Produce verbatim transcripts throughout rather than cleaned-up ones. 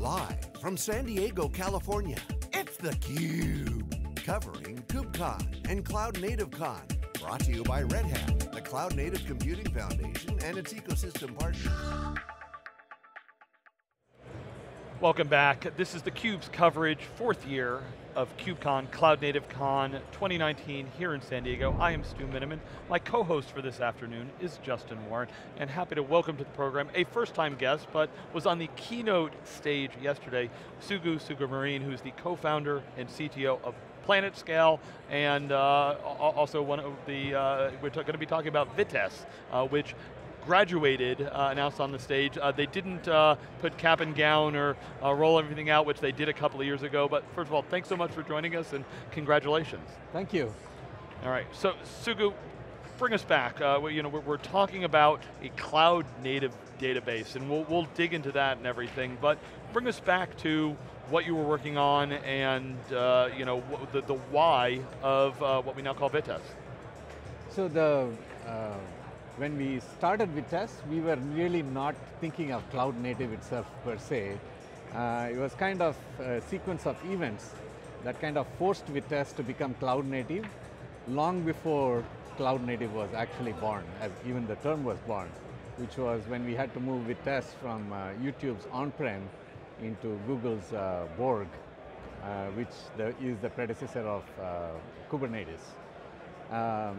Live from San Diego, California, it's theCUBE, covering KubeCon and Cloud Native Con. Brought to you by Red Hat, the Cloud Native Computing Foundation and its ecosystem partners. Welcome back. This is theCUBE's coverage, fourth year of KubeCon, Cloud Native Con twenty nineteen here in San Diego. I am Stu Miniman. My co-host for this afternoon is Justin Warren, and happy to welcome to the program a first-time guest, but was on the keynote stage yesterday, Sugu Sougoumarane, who's the co-founder and C T O of PlanetScale, and uh, also one of the, uh, we're going to be talking about Vitess, uh, which graduated, uh, announced on the stage. Uh, they didn't uh, put cap and gown or uh, roll everything out, which they did a couple of years ago, but first of all, thanks so much for joining us and congratulations. Thank you. All right, so Sugu, bring us back. Uh, we, you know, we're, we're talking about a cloud native database, and we'll, we'll dig into that and everything, but bring us back to what you were working on and uh, you know, the, the why of uh, what we now call Vitess. So the, uh when we started Vitess, we were really not thinking of cloud native itself per se. Uh, it was kind of a sequence of events that kind of forced Vitess to become cloud native long before cloud native was actually born, as even the term was born, which was when we had to move Vitess from uh, YouTube's on-prem into Google's uh, Borg, uh, which the, is the predecessor of uh, Kubernetes. Um,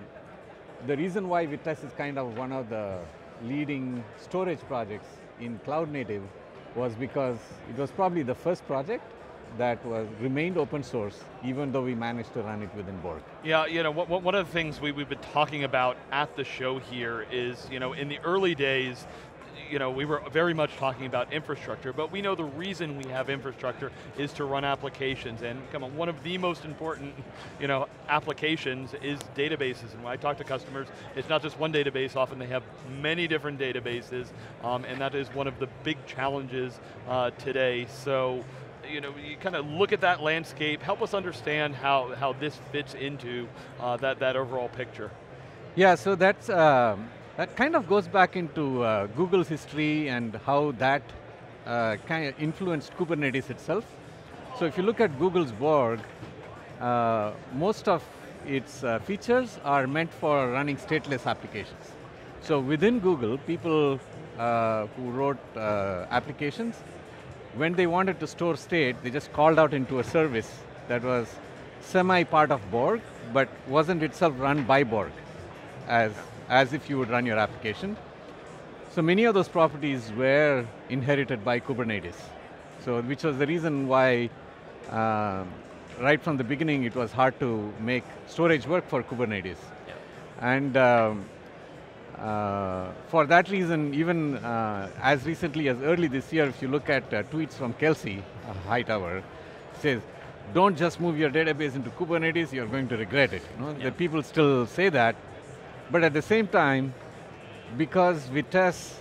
The reason why Vitess is kind of one of the leading storage projects in cloud native was because it was probably the first project that was remained open source, even though we managed to run it within Borg. Yeah, you know, what, what, one of the things we, we've been talking about at the show here is, you know, in the early days, you know, we were very much talking about infrastructure, but we know the reason we have infrastructure is to run applications, and come on, one of the most important, you know, applications is databases, and when I talk to customers, it's not just one database, often they have many different databases, um, and that is one of the big challenges uh, today, so, you know, you kind of look at that landscape, help us understand how, how this fits into uh, that, that overall picture. Yeah, so that's, um that kind of goes back into uh, Google's history and how that uh, kind of influenced Kubernetes itself. So if you look at Google's Borg, uh, most of its uh, features are meant for running stateless applications. So within Google, people uh, who wrote uh, applications, when they wanted to store state, they just called out into a service that was semi-part of Borg, but wasn't itself run by Borg as as if you would run your application. So many of those properties were inherited by Kubernetes. So which was the reason why uh, right from the beginning it was hard to make storage work for Kubernetes. Yeah. And um, uh, for that reason, even uh, as recently as early this year, if you look at uh, tweets from Kelsey uh, Hightower, says, don't just move your database into Kubernetes, you're going to regret it. You know? Yeah. The people still say that. But at the same time, because Vitess,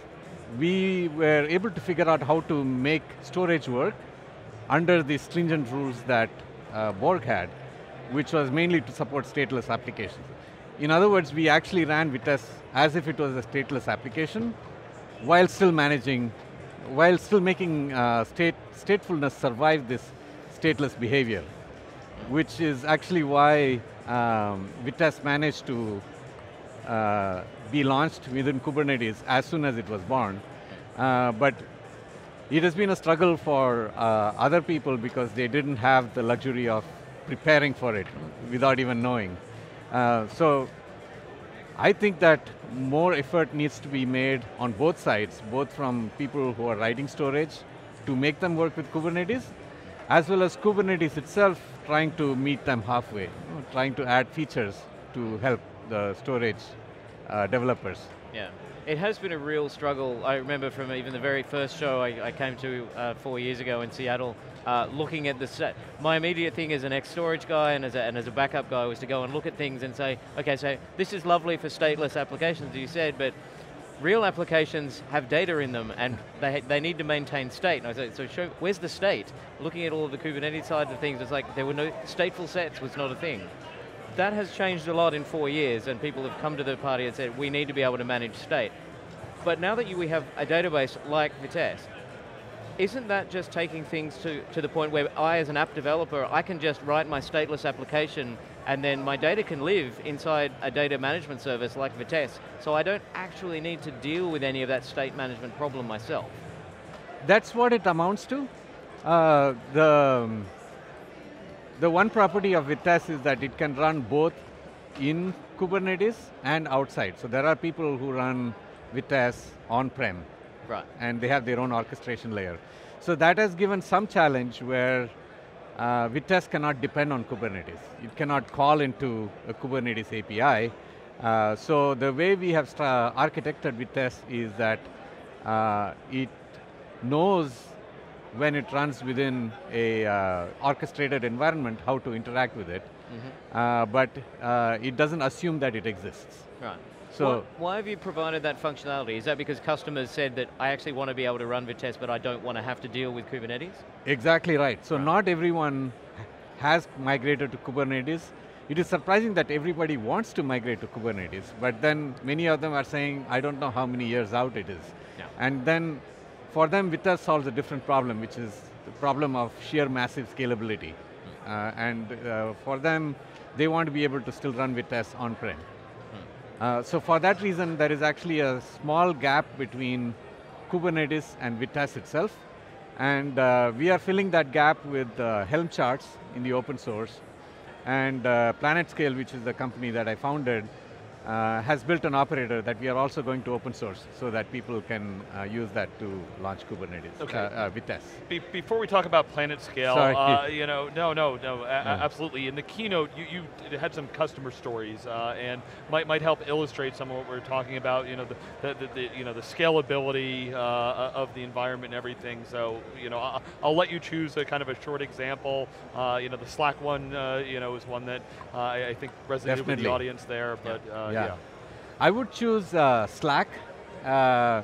we were able to figure out how to make storage work under the stringent rules that uh, Borg had, which was mainly to support stateless applications. In other words, we actually ran Vitess as if it was a stateless application, while still managing, while still making uh, state, statefulness survive this stateless behavior, which is actually why um, Vitess managed to Uh, be launched within Kubernetes as soon as it was born. Uh, but it has been a struggle for uh, other people because they didn't have the luxury of preparing for it without even knowing. Uh, so I think that more effort needs to be made on both sides, both from people who are writing storage to make them work with Kubernetes, as well as Kubernetes itself trying to meet them halfway, you know, trying to add features to help the storage uh, developers. Yeah, it has been a real struggle. I remember from even the very first show I, I came to uh, four years ago in Seattle, uh, looking at the set. My immediate thing as an ex-storage guy and as, a, and as a backup guy was to go and look at things and say, okay, so this is lovely for stateless applications, as you said, but real applications have data in them and they, they need to maintain state. And I said, so show, where's the state? Looking at all of the Kubernetes side of things, it's like there were no, stateful sets was not a thing. That has changed a lot in four years and people have come to the party and said, we need to be able to manage state. But now that you, we have a database like Vitess, isn't that just taking things to, to the point where I, as an app developer, I can just write my stateless application and then my data can live inside a data management service like Vitess, so I don't actually need to deal with any of that state management problem myself? That's what it amounts to. Uh, the, the one property of Vitess is that it can run both in Kubernetes and outside. So there are people who run Vitess on-prem, right, and they have their own orchestration layer. So that has given some challenge where Uh, Vitess cannot depend on Kubernetes. It cannot call into a Kubernetes A P I. Uh, so the way we have architected Vitess is that uh, it knows when it runs within a uh, orchestrated environment how to interact with it, mm-hmm. uh, but uh, it doesn't assume that it exists. Right. So why have you provided that functionality? Is that because customers said that I actually want to be able to run Vitess, but I don't want to have to deal with Kubernetes? Exactly right. So right. Not everyone has migrated to Kubernetes. It is surprising that everybody wants to migrate to Kubernetes, but then many of them are saying, I don't know how many years out it is. Yeah. And then for them, Vitess solves a different problem, which is the problem of sheer massive scalability. Hmm. Uh, and uh, for them, they want to be able to still run Vitess on-prem. Uh, so for that reason, there is actually a small gap between Kubernetes and Vitess itself. And uh, we are filling that gap with uh, Helm charts in the open source. And uh, PlanetScale, which is the company that I founded, uh, has built an operator that we are also going to open source so that people can uh, use that to launch Kubernetes, okay. uh, uh, Vitess. Be before we talk about PlanetScale, uh, you know, no, no, no, a no. absolutely. In the keynote, you, you had some customer stories, uh, and might might help illustrate some of what we're talking about. You know, the, the, the you know the scalability uh, of the environment and everything. So, you know, I'll, I'll let you choose a kind of a short example. Uh, you know, the Slack one, uh, you know, is one that uh, I, I think resonated Definitely. with the audience there, but. Yeah. Uh, Yeah. yeah. I would choose uh, Slack. Uh,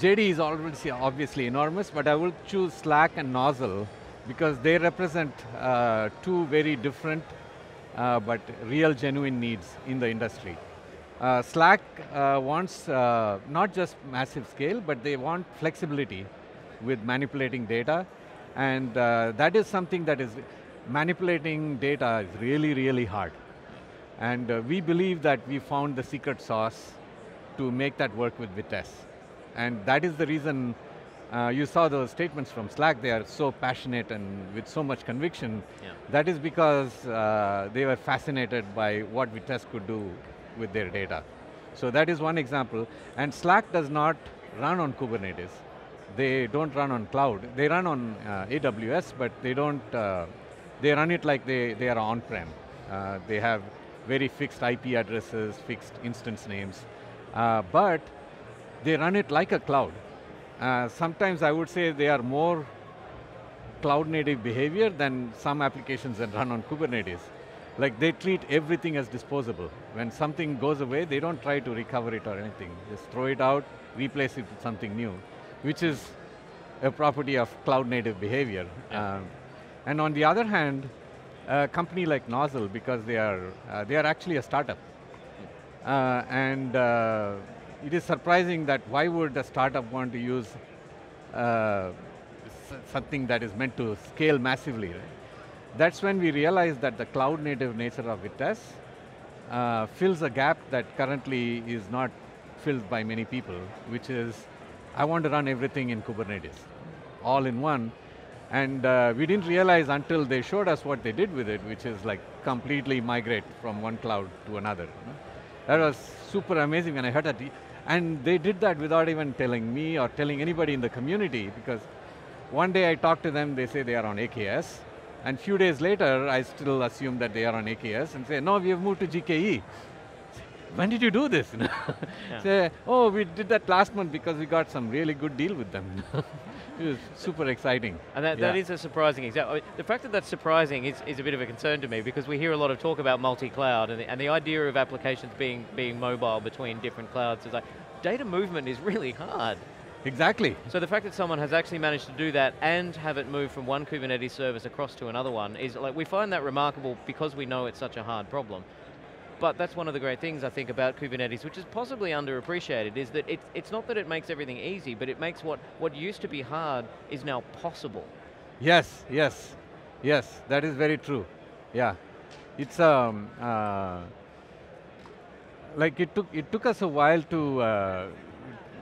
J D is obviously, obviously enormous, but I would choose Slack and Nozzle because they represent uh, two very different uh, but real genuine needs in the industry. Uh, Slack uh, wants uh, not just massive scale, but they want flexibility with manipulating data, and uh, that is something that is, manipulating data is really, really hard. And uh, we believe that we found the secret sauce to make that work with Vitess. And that is the reason uh, you saw those statements from Slack. They are so passionate and with so much conviction. Yeah. That is because uh, they were fascinated by what Vitess could do with their data. So that is one example. And Slack does not run on Kubernetes. They don't run on cloud. They run on uh, A W S, but they don't, uh, they run it like they, they are on-prem. Uh, they have very fixed I P addresses, fixed instance names, uh, but they run it like a cloud. Uh, sometimes I would say they are more cloud-native behavior than some applications that run on Kubernetes. Like they treat everything as disposable. When something goes away, they don't try to recover it or anything. Just throw it out, replace it with something new, which is a property of cloud-native behavior. Yeah. Um, and on the other hand, a company like Nozzle, because they are, uh, they are actually a startup. Uh, and uh, it is surprising that why would a startup want to use uh, something that is meant to scale massively, right? That's when we realized that the cloud native nature of Vitess uh, fills a gap that currently is not filled by many people, which is, I want to run everything in Kubernetes, all in one. And uh, we didn't realize until they showed us what they did with it, which is like completely migrate from one cloud to another. You know? That was super amazing when I heard that. And they did that without even telling me or telling anybody in the community, because one day I talked to them, they say they are on A K S, and few days later, I still assume that they are on A K S and say, no, we have moved to G K E. When did you do this? You know? Yeah. Say, oh, we did that last month because we got some really good deal with them. It was super exciting. And that, yeah. that is a surprising example. I mean, the fact that that's surprising is, is a bit of a concern to me, because we hear a lot of talk about multi-cloud, and, and the idea of applications being, being mobile between different clouds is like, data movement is really hard. Exactly. So the fact that someone has actually managed to do that and have it move from one Kubernetes service across to another one is like, we find that remarkable because we know it's such a hard problem. But that's one of the great things I think about Kubernetes, which is possibly underappreciated, is that it's, it's not that it makes everything easy, but it makes what, what used to be hard is now possible. Yes, yes, yes, that is very true, yeah. It's, um, uh, like it took, it took us a while to, uh,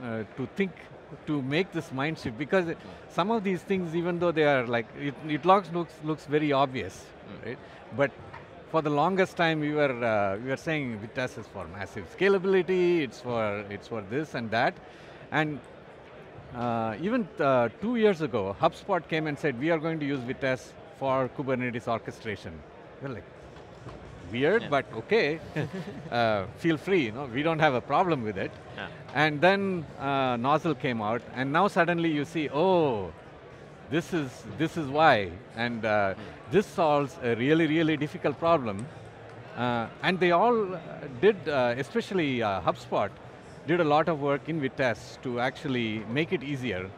uh, to think, to make this mind shift, because it, some of these things, even though they are like, it, it looks, looks very obvious, mm. right? But for the longest time, we were uh, we were saying Vitess is for massive scalability. It's for it's for this and that, and uh, even uh, two years ago, HubSpot came and said we are going to use Vitess for Kubernetes orchestration. We're like, weird, yeah. but okay. uh, feel free. You know, we don't have a problem with it. Yeah. And then uh, Nozzle came out, and now suddenly you see, oh. This is, this is why, and uh, this solves a really, really difficult problem. Uh, and they all did, uh, especially uh, HubSpot, did a lot of work in Vitess to actually make it easier.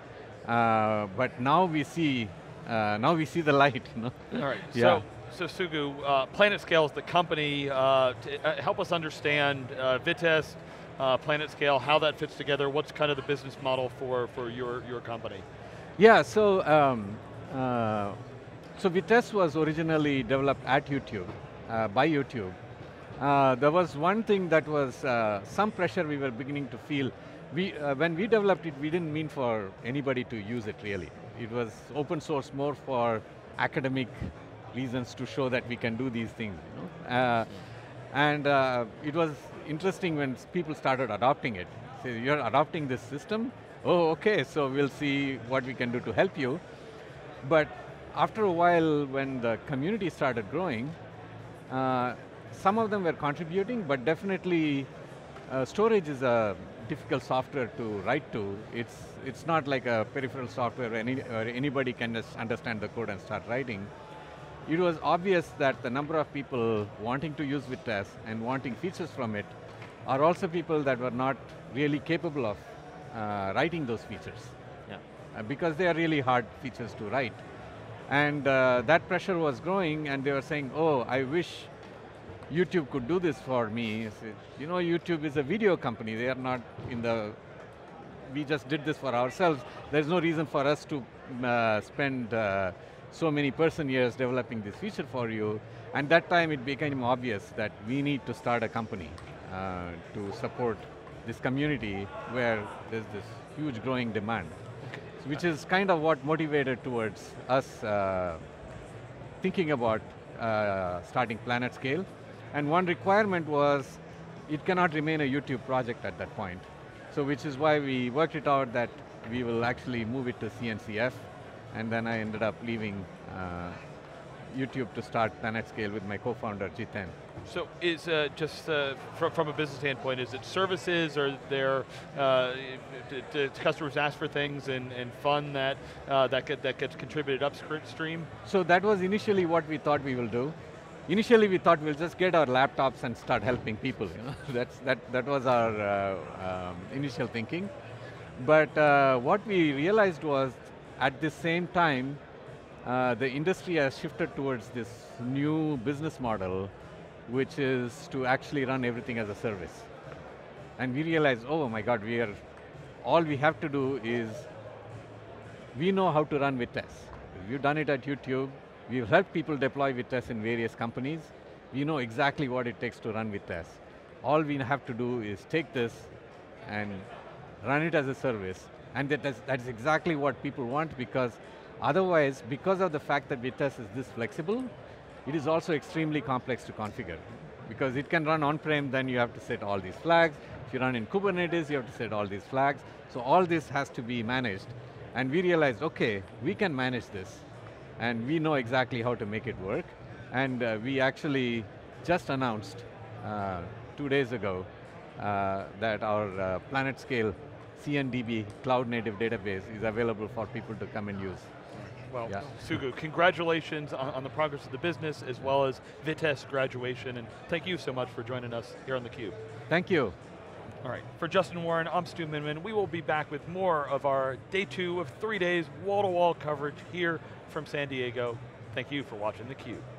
Uh, but now we see, uh, now we see the light. You know? All right, yeah. so, so Sugu, uh, PlanetScale is the company. Uh, to, uh, help us understand uh, Vitess, uh, PlanetScale, how that fits together, what's kind of the business model for, for your, your company? Yeah, so um, uh, so Vitess was originally developed at YouTube, uh, by YouTube. Uh, there was one thing that was uh, some pressure we were beginning to feel. We, uh, when we developed it, we didn't mean for anybody to use it really. It was open source more for academic reasons to show that we can do these things. You know? uh, and uh, it was interesting when people started adopting it. So you're adopting this system? Oh, okay, so we'll see what we can do to help you. But after a while, when the community started growing, uh, some of them were contributing, but definitely uh, storage is a difficult software to write to. It's, it's not like a peripheral software where, any, where anybody can just understand the code and start writing. It was obvious that the number of people wanting to use Vitess and wanting features from it are also people that were not really capable of Uh, writing those features, yeah. uh, because they are really hard features to write. And uh, that pressure was growing, and they were saying, oh, I wish YouTube could do this for me. Said, you know, YouTube is a video company. They are not in the, we just did this for ourselves. There's no reason for us to uh, spend uh, so many person years developing this feature for you. And that time it became obvious that we need to start a company uh, to support this community where there's this huge growing demand, okay. which is kind of what motivated towards us uh, thinking about uh, starting PlanetScale. And one requirement was it cannot remain a YouTube project at that point. So which is why we worked it out that we will actually move it to C N C F, and then I ended up leaving uh, YouTube to start PlanetScale with my co-founder, Jiten. So is uh, just uh, from, from a business standpoint, is it services, or there uh, customers ask for things and, and fund that, uh, that, get, that gets contributed upstream? So that was initially what we thought we will do. Initially we thought we'll just get our laptops and start helping people. You know? That's, that, that was our uh, um, initial thinking. But uh, what we realized was at the same time, Uh, the industry has shifted towards this new business model, which is to actually run everything as a service. And we realized, oh my God, we are, all we have to do is, we know how to run Vitess. We've done it at YouTube. We've helped people deploy Vitess in various companies. We know exactly what it takes to run Vitess. All we have to do is take this and run it as a service. And that is, that's exactly what people want, because otherwise, because of the fact that Vitess is this flexible, it is also extremely complex to configure. Because it can run on-prem, then you have to set all these flags. If you run in Kubernetes, you have to set all these flags. So all this has to be managed. And we realized, okay, we can manage this. And we know exactly how to make it work. And uh, we actually just announced uh, two days ago uh, that our uh, PlanetScale C N D B Cloud Native Database is available for people to come and use. Well, yeah. Sugu, congratulations on, on the progress of the business, as well as Vitess graduation, and thank you so much for joining us here on theCUBE. Thank you. All right, for Justin Warren, I'm Stu Miniman. We will be back with more of our day two of three days wall-to-wall coverage here from San Diego. Thank you for watching theCUBE.